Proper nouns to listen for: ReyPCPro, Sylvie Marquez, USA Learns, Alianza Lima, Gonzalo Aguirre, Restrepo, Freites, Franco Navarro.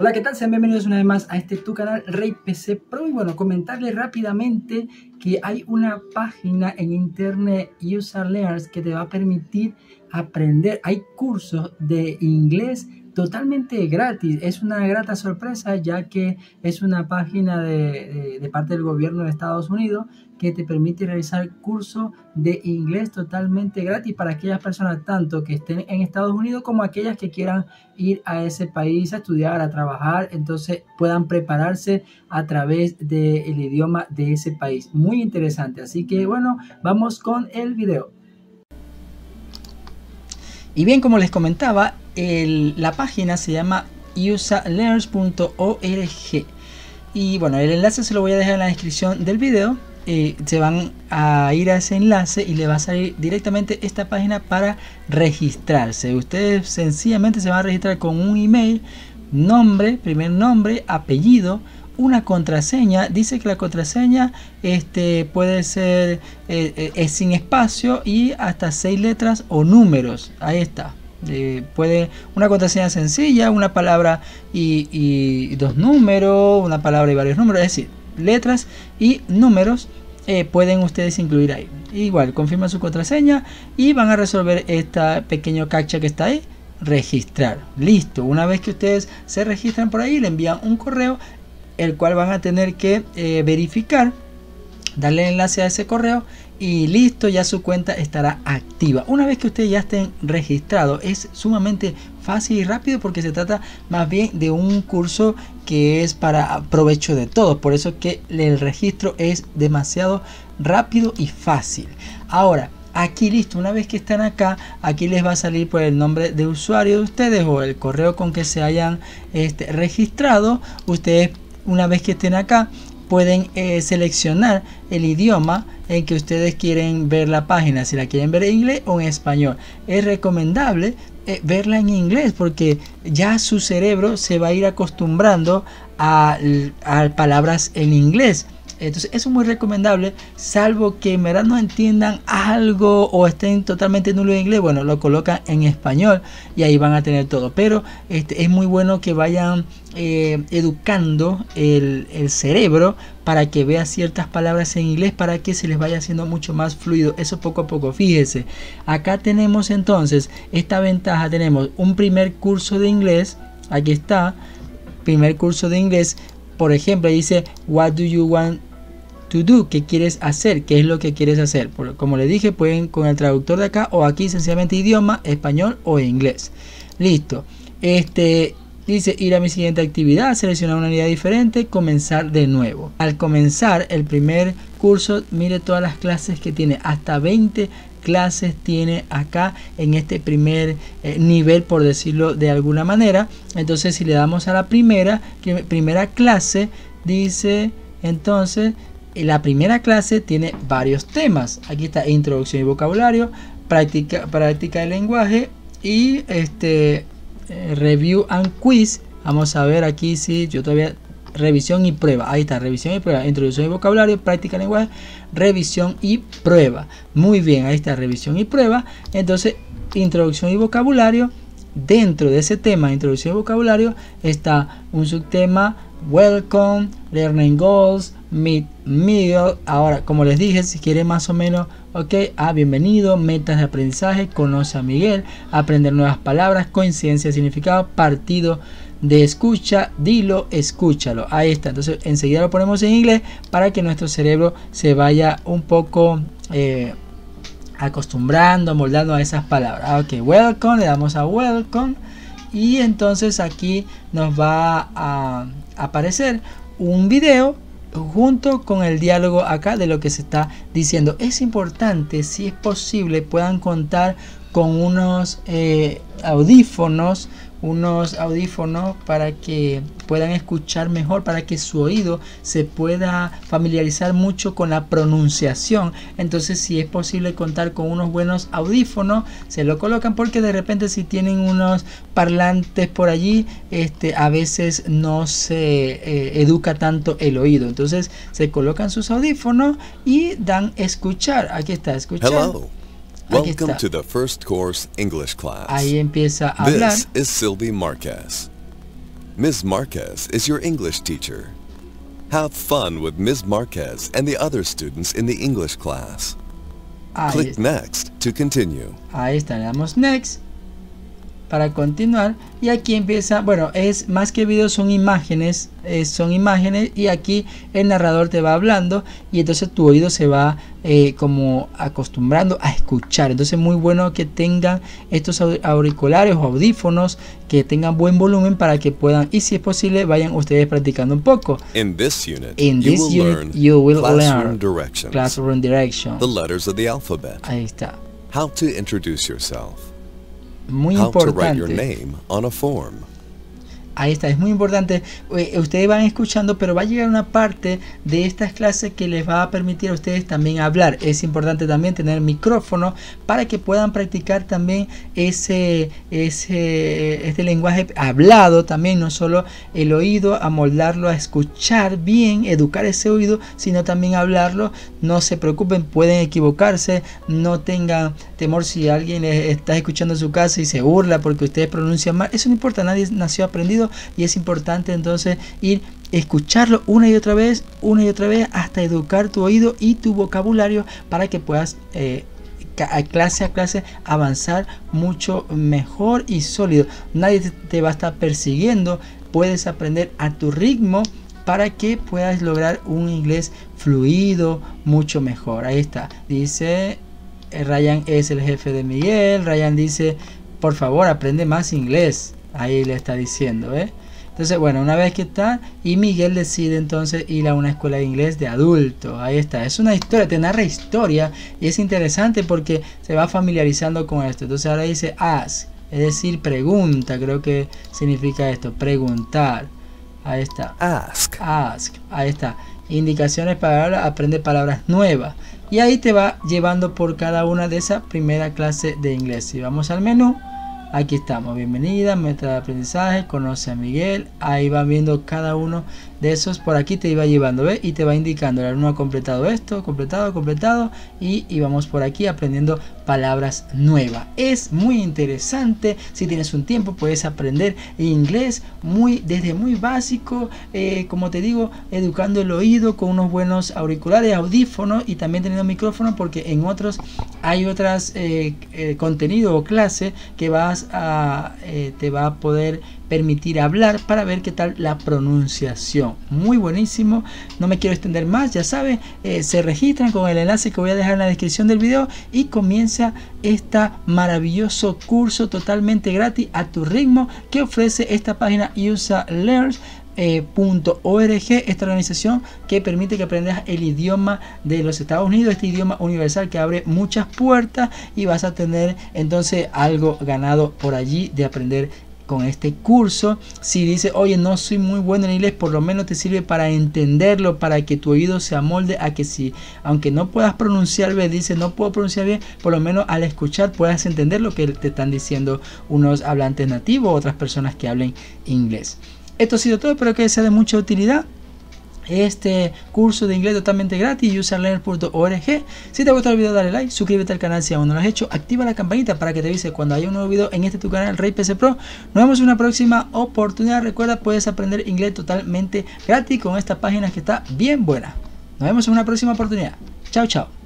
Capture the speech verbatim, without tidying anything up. Hola, ¿qué tal? Sean bienvenidos una vez más a este tu canal ReyPCPro. Y bueno, comentarles rápidamente que hay una página en internet, U S A Learns, que te va a permitir aprender. Hay cursos de inglés totalmente gratis. Es una grata sorpresa, ya que es una página de, de, de parte del gobierno de Estados Unidos que te permite realizar cursos de inglés totalmente gratis para aquellas personas tanto que estén en Estados Unidos como aquellas que quieran ir a ese país a estudiar, a trabajar. Entonces puedan prepararse a través del idioma de ese país. Muy interesante. Así que bueno, vamos con el video. Y bien, como les comentaba, el, la página se llama U S A learns punto org. Y bueno, el enlace se lo voy a dejar en la descripción del video. Eh, se van a ir a ese enlace y le va a salir directamente esta página para registrarse. Ustedes sencillamente se van a registrar con un email, nombre, primer nombre, apellido, una contraseña. Dice que la contraseña este, puede ser eh, eh, sin espacio y hasta seis letras o números. Ahí está. Eh, puede una contraseña sencilla, una palabra y, y dos números, una palabra y varios números, es decir, letras y números eh, pueden ustedes incluir ahí. Igual, confirman su contraseña y van a resolver esta pequeño captcha que está ahí. Registrar. Listo. Una vez que ustedes se registran por ahí, le envían un correo, el cual van a tener que eh, verificar, darle enlace a ese correo y listo, ya su cuenta estará activa. Una vez que ustedes ya estén registrados, es sumamente fácil y rápido porque se trata más bien de un curso que es para provecho de todos. Por eso que el registro es demasiado rápido y fácil. Ahora, aquí listo, una vez que están acá, aquí les va a salir por el nombre de usuario de ustedes o el correo con que se hayan este, registrado. Ustedes, una vez que estén acá, pueden eh, seleccionar el idioma en que ustedes quieren ver la página, si la quieren ver en inglés o en español. Es recomendable eh, verla en inglés porque ya su cerebro se va a ir acostumbrando a, a palabras en inglés. Entonces eso es muy recomendable, salvo que en verdad no entiendan algo o estén totalmente nulos en inglés. Bueno, lo colocan en español y ahí van a tener todo. Pero este, es muy bueno que vayan eh, educando el, el cerebro para que vea ciertas palabras en inglés, para que se les vaya haciendo mucho más fluido. Eso poco a poco, fíjese. Acá tenemos entonces esta ventaja. Tenemos un primer curso de inglés. Aquí está, primer curso de inglés. Por ejemplo, dice what do you want to do, ¿qué quieres hacer? ¿Qué es lo que quieres hacer? Por, como les dije, pueden con el traductor de acá o aquí, sencillamente idioma, español o inglés. Listo. Este dice ir a mi siguiente actividad, seleccionar una unidad diferente, comenzar de nuevo. Al comenzar el primer curso, mire todas las clases que tiene, hasta veinte clases tiene acá en este primer eh, nivel, por decirlo de alguna manera. Entonces si le damos a la primera primera clase, dice entonces la primera clase tiene varios temas. Aquí está introducción y vocabulario, práctica práctica del lenguaje y este eh, review and quiz. Vamos a ver aquí si yo todavía revisión y prueba. Ahí está, revisión y prueba. Introducción y vocabulario, práctica de lenguaje, revisión y prueba. Muy bien, ahí está, revisión y prueba. Entonces, introducción y vocabulario. Dentro de ese tema, introducción y vocabulario, está un subtema, welcome, learning goals, meet, meal. Ahora, como les dije, si quieren más o menos, ok, ah, bienvenido, metas de aprendizaje, conoce a Miguel, aprender nuevas palabras, coincidencia, significado, partido de escucha, dilo, escúchalo. Ahí está. Entonces enseguida lo ponemos en inglés para que nuestro cerebro se vaya un poco eh, acostumbrando, moldando a esas palabras. Ok, welcome, le damos a welcome y entonces aquí nos va a aparecer un video junto con el diálogo acá de lo que se está diciendo. Es importante, si es posible, puedan contar con unos eh, audífonos unos audífonos para que puedan escuchar mejor, para que su oído se pueda familiarizar mucho con la pronunciación. Entonces si es posible contar con unos buenos audífonos, se lo colocan, porque de repente si tienen unos parlantes por allí, este, a veces no se eh, educa tanto el oído. Entonces se colocan sus audífonos y dan escuchar. Aquí está, escuchar. Hello. Welcome to the first course English class. Ahí empieza a hablar. This is Sylvie Marquez. Miz Marquez is your English teacher. Have fun with Miz Marquez and the other students in the English class. Ahí Click está. Next to continue. Ahí está, le damos Next para continuar, y aquí empieza, bueno, es más que videos, son imágenes, eh, son imágenes, y aquí el narrador te va hablando y entonces tu oído se va eh, como acostumbrando a escuchar. Entonces muy bueno que tengan estos auriculares o audífonos que tengan buen volumen para que puedan, y si es posible, vayan ustedes practicando un poco. En this unit, In this you, will unit you will learn classroom directions, classroom directions, the letters of the alphabet. Ahí está. How to introduce yourself. Muy importante. Ahí está, es muy importante. Ustedes van escuchando, pero va a llegar una parte de estas clases que les va a permitir a ustedes también hablar. Es importante también tener micrófono para que puedan practicar también ese, ese este lenguaje hablado también, no solo el oído, amoldarlo a escuchar bien, educar ese oído, sino también hablarlo. No se preocupen, pueden equivocarse, no tengan temor si alguien les está escuchando en su casa y se burla porque ustedes pronuncian mal. Eso no importa, nadie nació aprendido. Y es importante entonces ir escucharlo una y otra vez, una y otra vez, hasta educar tu oído y tu vocabulario para que puedas eh, clase a clase avanzar mucho mejor y sólido. Nadie te va a estar persiguiendo, puedes aprender a tu ritmo para que puedas lograr un inglés fluido mucho mejor. Ahí está, dice Ryan es el jefe de Miguel. Ryan dice, por favor, aprende más inglés. Ahí le está diciendo, ¿eh? Entonces, bueno, una vez que está, y Miguel decide entonces ir a una escuela de inglés de adultos. Ahí está, es una historia, te narra historia, y es interesante porque se va familiarizando con esto. Entonces ahora dice ask, es decir, pregunta, creo que significa esto, preguntar. Ahí está, ask, ask, ahí está. Indicaciones para hablar, aprende palabras nuevas. Y ahí te va llevando por cada una de esas primera clase de inglés. Si vamos al menú, aquí estamos, bienvenida, meta de aprendizaje, conoce a Miguel. Ahí va viendo cada uno de esos, por aquí te iba llevando, ¿ves? Y te va indicando, el alumno ha completado esto, completado, completado, y, y vamos por aquí aprendiendo palabras nuevas. Es muy interesante, si tienes un tiempo puedes aprender inglés muy, desde muy básico, eh, como te digo, educando el oído con unos buenos auriculares, audífonos, y también teniendo micrófono, porque en otros hay otras eh, eh, contenido o clase que vas A, eh, te va a poder permitir hablar para ver qué tal la pronunciación. Muy buenísimo, no me quiero extender más, ya saben, eh, se registran con el enlace que voy a dejar en la descripción del video y comienza este maravilloso curso totalmente gratis a tu ritmo que ofrece esta página U S A learns punto org, esta organización que permite que aprendas el idioma de los Estados Unidos, este idioma universal que abre muchas puertas, y vas a tener entonces algo ganado por allí de aprender con este curso. Si dices, oye, no soy muy bueno en inglés, por lo menos te sirve para entenderlo, para que tu oído se amolde a que si, aunque no puedas pronunciar bien, dice, no puedo pronunciar bien, por lo menos al escuchar puedas entender lo que te están diciendo unos hablantes nativos o otras personas que hablen inglés. Esto ha sido todo, espero que sea de mucha utilidad este curso de inglés totalmente gratis, usalearns punto org. Si te ha gustado el video, dale like, suscríbete al canal si aún no lo has hecho, activa la campanita para que te avise cuando haya un nuevo video en este tu canal, ReyPCPro. Nos vemos en una próxima oportunidad. Recuerda, puedes aprender inglés totalmente gratis con estas páginas que está bien buena. Nos vemos en una próxima oportunidad. Chao, chao.